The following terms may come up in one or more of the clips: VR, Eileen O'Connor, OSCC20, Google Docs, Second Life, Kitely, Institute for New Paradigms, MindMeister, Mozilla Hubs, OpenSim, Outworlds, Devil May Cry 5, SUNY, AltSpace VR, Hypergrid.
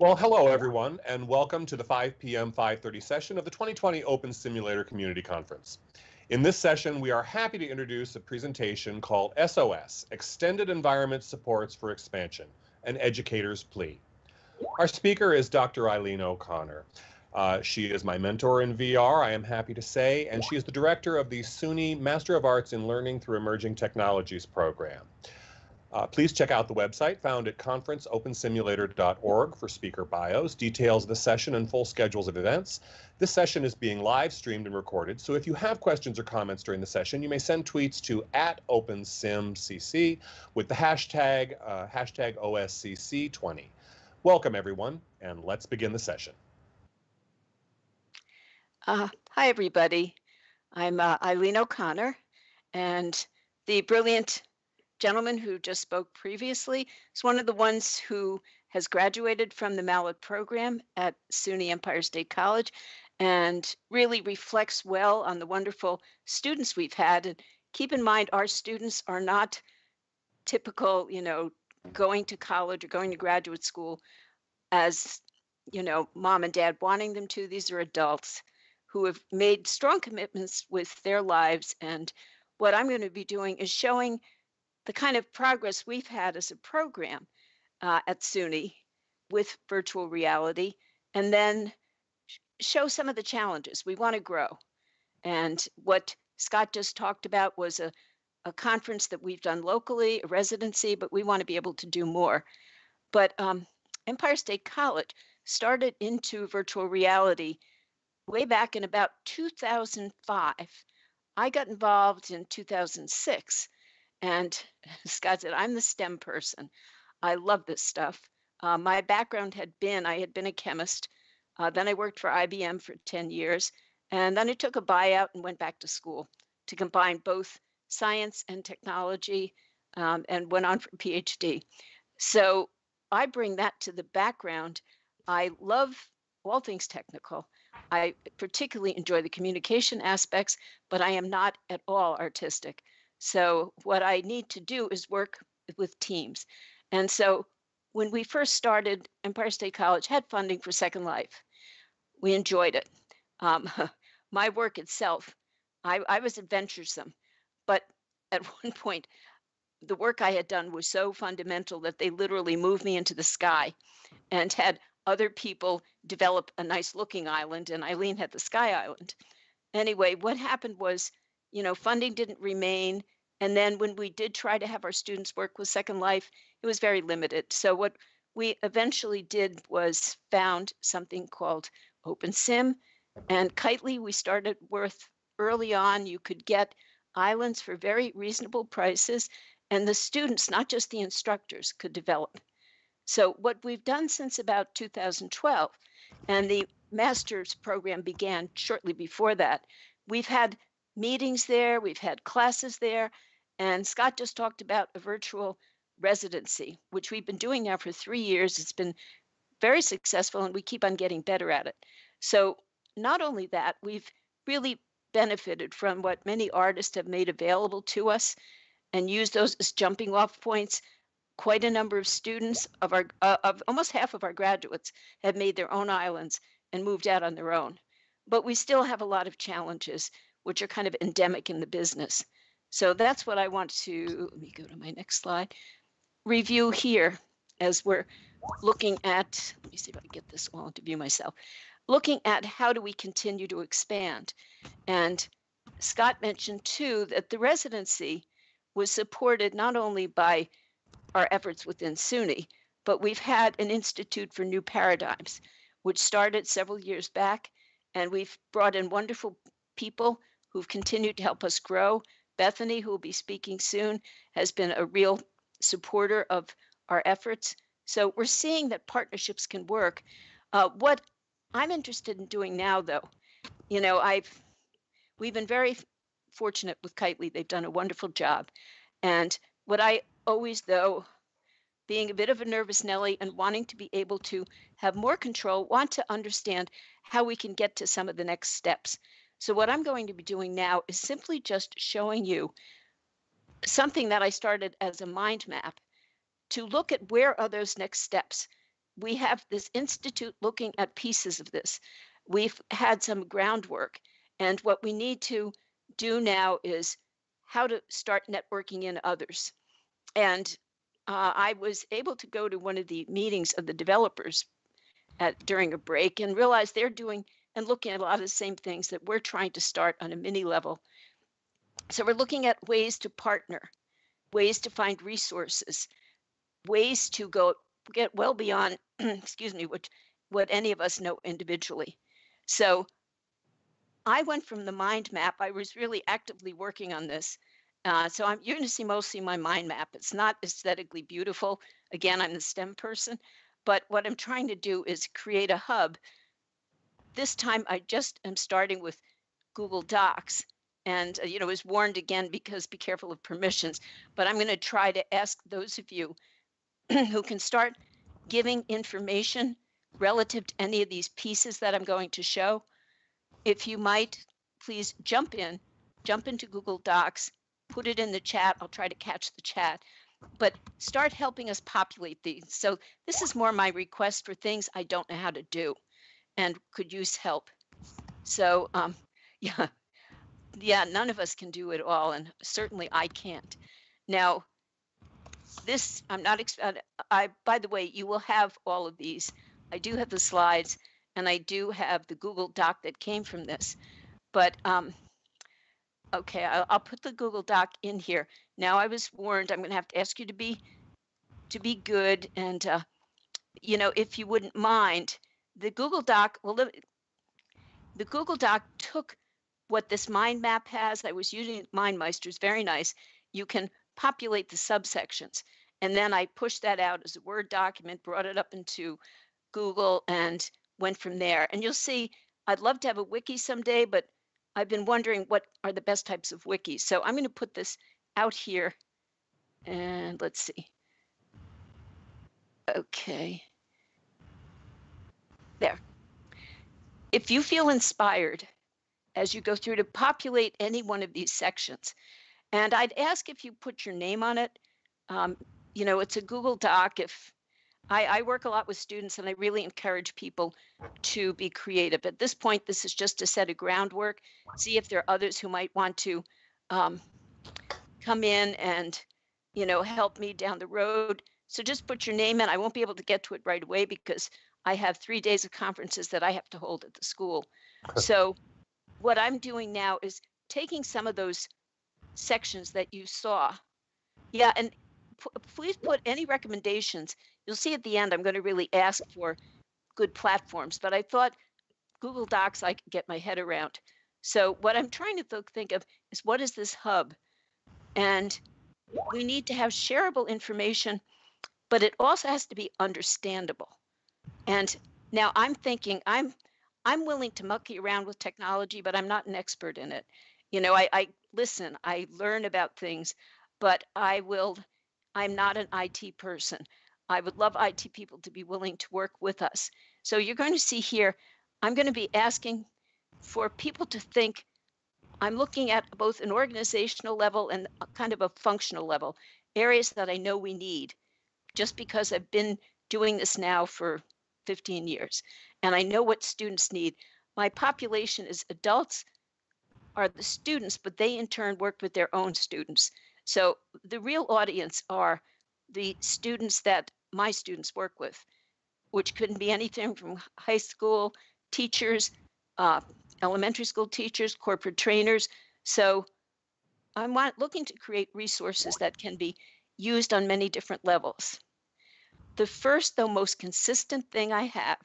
Well, hello everyone, and welcome to the 5 p.m. 5:30 session of the 2020 Open Simulator Community Conference. In this session, we are happy to introduce a presentation called S.O.S, Extended Environment Supports for Expansion, an Educator's Plea. Our speaker is Dr. Eileen O'Connor. She is my mentor in VR, I am happy to say, and she is the director of the SUNY Master of Arts in Learning through Emerging Technologies program. Please check out the website found at conferenceopensimulator.org for speaker bios, details of the session, and full schedules of events. This session is being live streamed and recorded, so if you have questions or comments during the session, you may send tweets to @OpenSimCC with the hashtag, #OSCC20. Welcome, everyone, and let's begin the session. Hi, everybody. I'm Eileen O'Connor, and the brilliant gentleman who just spoke previously is one of the ones who has graduated from the Mallet program at SUNY Empire State College and really reflects well on the wonderful students we've had. And keep in mind, our students are not typical, you know, going to college or going to graduate school as, you know, mom and dad wanting them to. These are adults who have made strong commitments with their lives. And what I'm going to be doing is showing the kind of progress we've had as a program at SUNY with virtual reality, and then show some of the challenges. We want to grow. And what Scott just talked about was a conference that we've done locally, a residency, but we want to be able to do more. But Empire State College started into virtual reality way back in about 2005. I got involved in 2006. And Scott said, I'm the STEM person. I love this stuff. My background had been, I had been a chemist. Then I worked for IBM for 10 years. And then I took a buyout and went back to school to combine both science and technology and went on for a PhD. So I bring that to the background. I love all things technical. I particularly enjoy the communication aspects, but I am not at all artistic. So what I need to do is work with teams. And so when we first started, Empire State College had funding for Second Life. We enjoyed it. My work itself, I was adventuresome, but at one point, the work I had done was so fundamental that they literally moved me into the sky and had other people develop a nice looking island, and Eileen had the Sky Island. Anyway, what happened was, you know, funding didn't remain. And then when we did try to have our students work with Second Life, it was very limited. So what we eventually did was found something called OpenSim. And Kitely, we started with early on. You could get islands for very reasonable prices. And the students, not just the instructors, could develop. So what we've done since about 2012, and the master's program began shortly before that, we've had meetings there, we've had classes there, and Scott just talked about a virtual residency, which we've been doing now for 3 years. It's been very successful, and we keep on getting better at it. So not only that, we've really benefited from what many artists have made available to us and used those as jumping off points. Quite a number of students of our, of almost half of our graduates have made their own islands and moved out on their own. But we still have a lot of challenges, which are kind of endemic in the business. So that's what I want to, let me go to my next slide, review here as we're looking at, let me see if I can get this all to view myself, looking at how do we continue to expand. And Scott mentioned too that the residency was supported not only by our efforts within SUNY, but we've had an Institute for New Paradigms, which started several years back, and we've brought in wonderful people who've continued to help us grow. Bethany, who will be speaking soon, has been a real supporter of our efforts. So we're seeing that partnerships can work. What I'm interested in doing now, though, you know, we've been very fortunate with Kitely. They've done a wonderful job. And what I always, though, being a bit of a nervous Nelly and wanting to be able to have more control, want to understand how we can get to some of the next steps. So what I'm going to be doing now is simply just showing you something that I started as a mind map to look at where are those next steps. we have this institute looking at pieces of this. We've had some groundwork, and what we need to do now is how to start networking in others. And I was able to go to one of the meetings of the developers during a break and realize they're doing and looking at a lot of the same things that we're trying to start on a mini level. So we're looking at ways to partner, ways to find resources, ways to get well beyond, excuse me, what any of us know individually. So I went from the mind map. I was really actively working on this. So you're going to see mostly my mind map. It's not aesthetically beautiful. Again, I'm the STEM person. But what I'm trying to do is create a hub. This time, I just am starting with Google Docs. And, you know, is warned again because be careful of permissions. But I'm going to try to ask those of you who can start giving information relative to any of these pieces that I'm going to show. If you might, please jump into Google Docs, put it in the chat. I'll try to catch the chat, but start helping us populate these. So this is more my request for things I don't know how to do and could use help. So yeah, none of us can do it all, and certainly I can't. Now, this, I'm not, by the way, you will have all of these. I do have the slides, and I do have the Google Doc that came from this. But, okay, I'll put the Google Doc in here. Now, I was warned I'm going to have to ask you to be good, and, you know, if you wouldn't mind, the Google Doc, well, the Google Doc took what this mind map has. I was using MindMeister. It's very nice. You can populate the subsections, and then I pushed that out as a Word document, brought it up into Google, and went from there. And you'll see, I'd love to have a wiki someday, but I've been wondering what are the best types of wikis. So I'm going to put this out here, and let's see. Okay. There. If you feel inspired as you go through to populate any one of these sections, and I'd ask if you put your name on it. You know, it's a Google Doc. If I work a lot with students, and I really encourage people to be creative. At this point, this is just a set of groundwork. See if there are others who might want to come in and, you know, help me down the road. So just put your name in. I won't be able to get to it right away because I have 3 days of conferences that I have to hold at the school. So what I'm doing now is taking some of those sections that you saw. Yeah, and please put any recommendations. You'll see at the end, I'm going to really ask for good platforms, but I thought Google Docs, I could get my head around. So what I'm trying to think of is, what is this hub? And we need to have shareable information, but it also has to be understandable. And now I'm thinking, I'm willing to monkey around with technology, but I'm not an expert in it. You know, I listen, I learn about things, but I'm not an IT person. I would love IT people to be willing to work with us. So you're going to see here, I'm going to be asking for people to think. I'm looking at both an organizational level and kind of a functional level, areas that I know we need, just because I've been doing this now for 15 years, and I know what students need. My population is adults are the students, but they in turn work with their own students. So the real audience are the students that my students work with, which couldn't be anything from high school teachers, elementary school teachers, corporate trainers. So I'm looking to create resources that can be used on many different levels. The first, though, most consistent thing I have,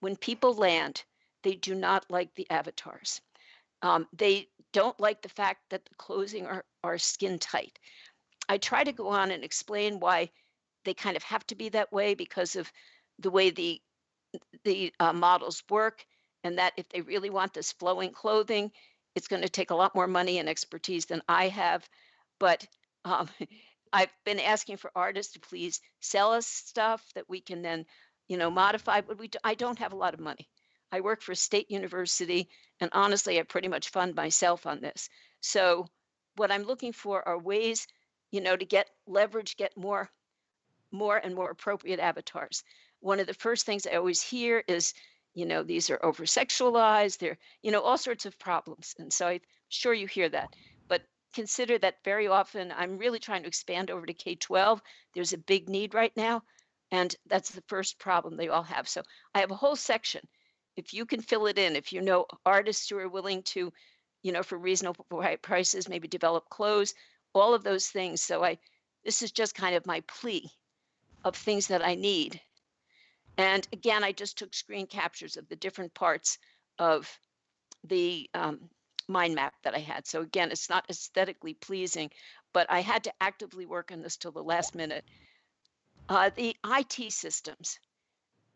when people land, they do not like the avatars. They don't like the fact that the clothing are skin tight. I try to go on and explain why they kind of have to be that way because of the way the models work, and that if they really want this flowing clothing, it's going to take a lot more money and expertise than I have. But I've been asking for artists to please sell us stuff that we can then, you know, modify. But I don't have a lot of money. I work for a state university, and honestly, I pretty much fund myself on this. So what I'm looking for are ways, you know, to get leverage, get more and more appropriate avatars. one of the first things I always hear is, you know, these are over-sexualized, they're, you know, all sorts of problems. And so I'm sure you hear that. But consider that very often I'm really trying to expand over to K-12. There's a big need right now. And that's the first problem they all have. So I have a whole section. If you can fill it in, if you know artists who are willing to, you know, for reasonable prices, maybe develop clothes, all of those things. So this is just kind of my plea of things that I need. And again, I just took screen captures of the different parts of the mind map that I had. So again, it's not aesthetically pleasing, but I had to actively work on this till the last minute. The IT systems.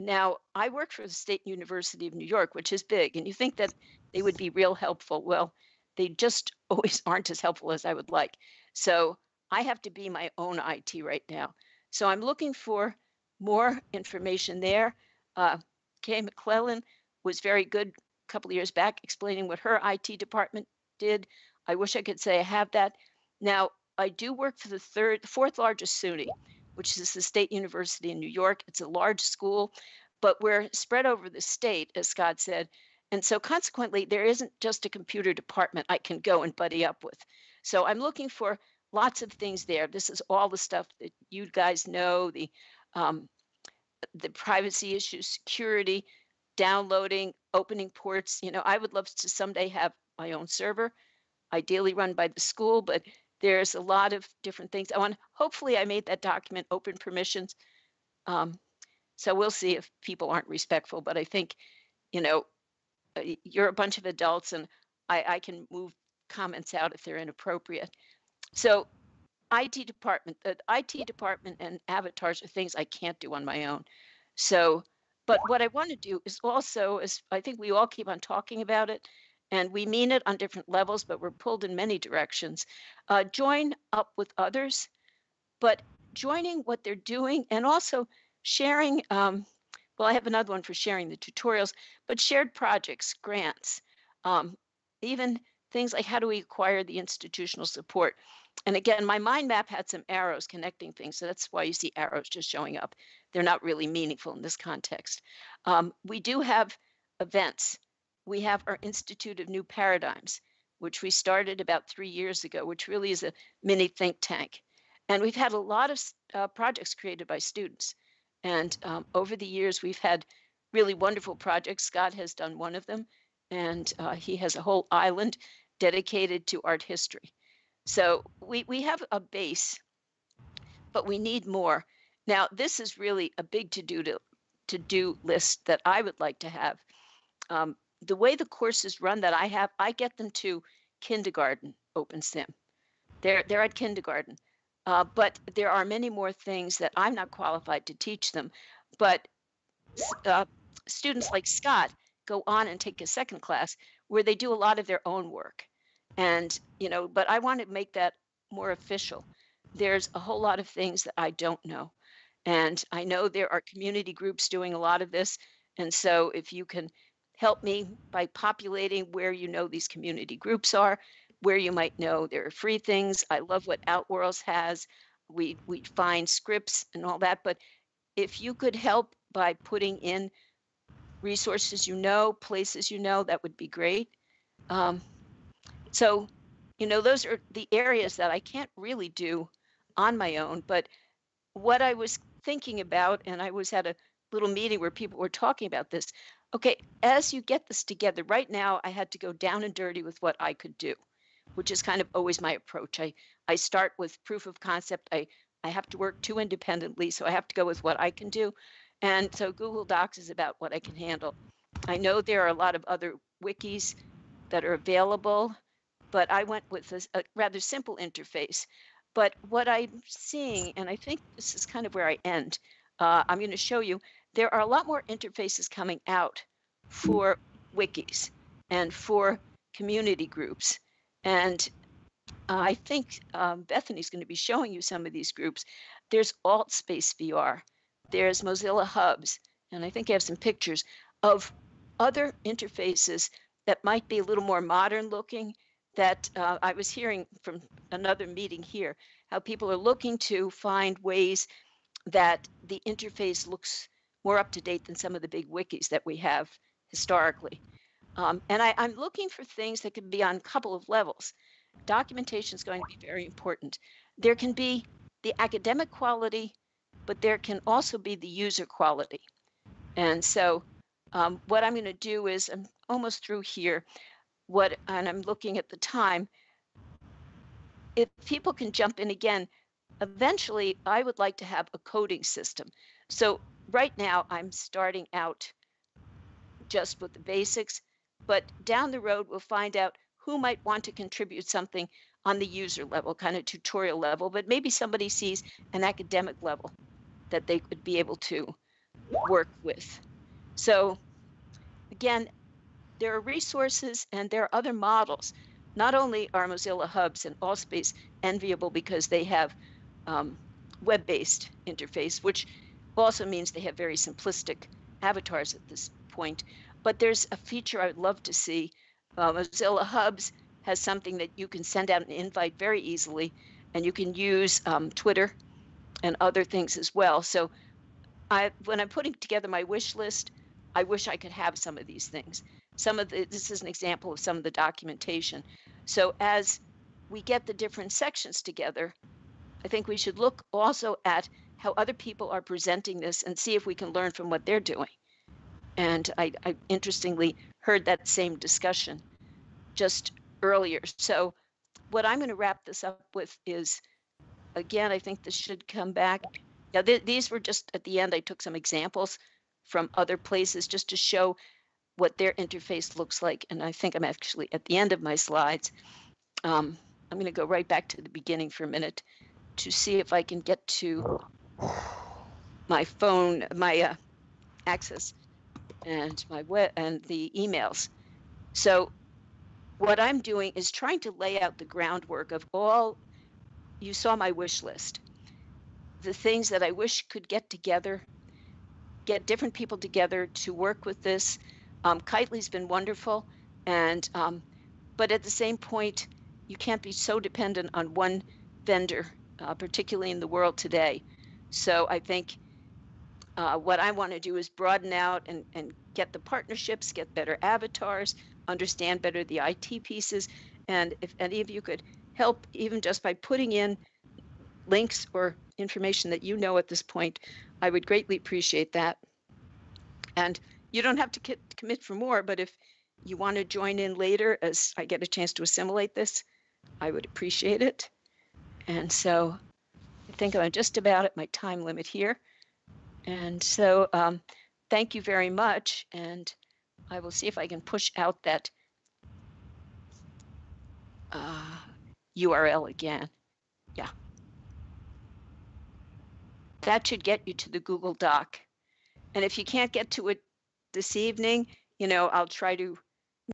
Now, I work for the State University of New York, which is big, and you think that they would be real helpful. Well, they just always aren't as helpful as I would like. So I have to be my own IT right now. So I'm looking for more information there. Kay McClellan was very good a couple of years back explaining what her IT department did. I wish I could say I have that. Now, I do work for the fourth largest SUNY, which is the State University in New York. It's a large school, but we're spread over the state, as Scott said. And so consequently, there isn't just a computer department I can go and buddy up with. So I'm looking for lots of things there. This is all the stuff that you guys know, the privacy issues, security, downloading, opening ports. You know, I would love to someday have my own server, ideally run by the school, but there's a lot of different things. Hopefully I made that document open permissions. So we'll see if people aren't respectful, but I think, you know, you're a bunch of adults and I can move comments out if they're inappropriate. So IT department, the IT department and avatars are things I can't do on my own. So, but what I want to do is also, is I think we all keep on talking about it, and we mean it on different levels, but we're pulled in many directions. Join up with others, but joining what they're doing and also sharing, well, I have another one for sharing the tutorials, but shared projects, grants, even things like how do we acquire the institutional support. And again, my mind map had some arrows connecting things, so that's why you see arrows just showing up. They're not really meaningful in this context. We do have events. We have our Institute of New Paradigms, which we started about 3 years ago, which really is a mini think tank. And we've had a lot of projects created by students. And over the years, we've had really wonderful projects. Scott has done one of them, and he has a whole island dedicated to art history. So we have a base, but we need more. Now, this is really a big to-do list that I would like to have. The way the courses run that I have, I get them to kindergarten OpenSim. They're at kindergarten, but there are many more things that I'm not qualified to teach them. But students like Scott go on and take a second class where they do a lot of their own work. And, you know, but I want to make that more official. There's a whole lot of things that I don't know. And I know there are community groups doing a lot of this. And so if you can help me by populating where you know these community groups are, where you might know there are free things. I love what Outworlds has. We find scripts and all that, but if you could help by putting in resources you know, places you know, that would be great. So, you know, those are the areas that I can't really do on my own, but what I was thinking about, and I was at a little meeting where people were talking about this, okay, as you get this together, right now, I had to go down and dirty with what I could do, which is kind of always my approach. I start with proof of concept. I have to work too independently, so I have to go with what I can do. And so Google Docs is about what I can handle. I know there are a lot of other wikis that are available, but I went with a rather simple interface. But what I'm seeing, and I think this is kind of where I end, I'm going to show you, there are a lot more interfaces coming out for wikis and for community groups. And I think Bethany's going to be showing you some of these groups. There's AltSpace VR. There's Mozilla Hubs. And I think I have some pictures of other interfaces that might be a little more modern looking that I was hearing from another meeting here, how people are looking to find ways that the interface looks more up-to-date than some of the big wikis that we have historically. And I'm looking for things that can be on a couple of levels. Documentation is going to be very important. There can be the academic quality, but there can also be the user quality. And so what I'm going to do is, I'm almost through here, and I'm looking at the time. If people can jump in again, eventually I would like to have a coding system. So right now I'm starting out just with the basics, but down the road we'll find out who might want to contribute something on the user level, kind of tutorial level, but maybe somebody sees an academic level that they could be able to work with. So again, there are resources and there are other models. Not only are Mozilla Hubs and AltSpace enviable because they have web-based interface, which also means they have very simplistic avatars at this point, but there's a feature I'd love to see. Mozilla Hubs has something that you can send out an invite very easily, and you can use Twitter and other things as well. So when I'm putting together my wish list, I wish I could have some of these things. This is an example of some of the documentation. So as we get the different sections together, I think we should look also at how other people are presenting this and see if we can learn from what they're doing. And I interestingly heard that same discussion just earlier. So what I'm going to wrap this up with is, again, I think this should come back. Now, these were just at the end. I took some examples from other places just to show what their interface looks like. And I think I'm actually at the end of my slides. I'm going to go right back to the beginning for a minute to see if I can get to my phone, my access, and my web and the emails. So what I'm doing is trying to lay out the groundwork of all. You saw my wish list, the things that I wish could get together, get different people together to work with this. Kitely's been wonderful, and but at the same point, you can't be so dependent on one vendor, particularly in the world today. So I think what I want to do is broaden out and get the partnerships, get better avatars, understand better the IT pieces. And if any of you could help, even just by putting in links or information that you know at this point, I would greatly appreciate that. And you don't have to commit for more, but if you want to join in later as I get a chance to assimilate this, I would appreciate it. And so I think I'm just about at my time limit here. And so thank you very much. And I will see if I can push out that URL again. Yeah. That should get you to the Google Doc. And if you can't get to it this evening, you know, I'll try to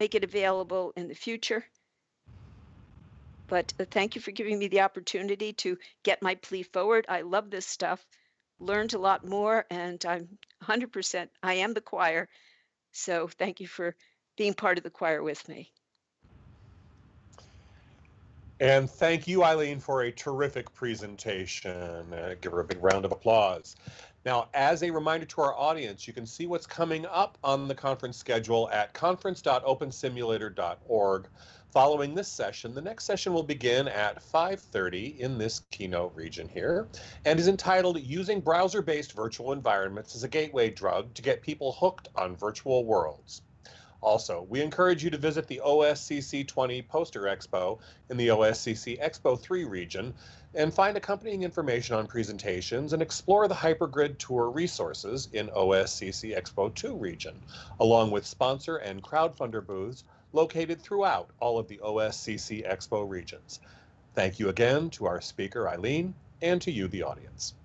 make it available in the future. But thank you for giving me the opportunity to get my plea forward. I love this stuff. Learned a lot more, and I'm 100%. I am the choir. So thank you for being part of the choir with me. And thank you, Eileen, for a terrific presentation. Give her a big round of applause. Now, as a reminder to our audience, you can see what's coming up on the conference schedule at conference.opensimulator.org. Following this session, the next session will begin at 5:30 in this keynote region here, and is entitled Using Browser-Based Virtual Environments as a Gateway Drug to Get People Hooked on Virtual Worlds. Also, we encourage you to visit the OSCC20 Poster Expo in the OSCC Expo 3 region and find accompanying information on presentations and explore the Hypergrid Tour resources in OSCC Expo 2 region, along with sponsor and crowdfunder booths located throughout all of the OSCC Expo regions. Thank you again to our speaker, Eileen, and to you, the audience.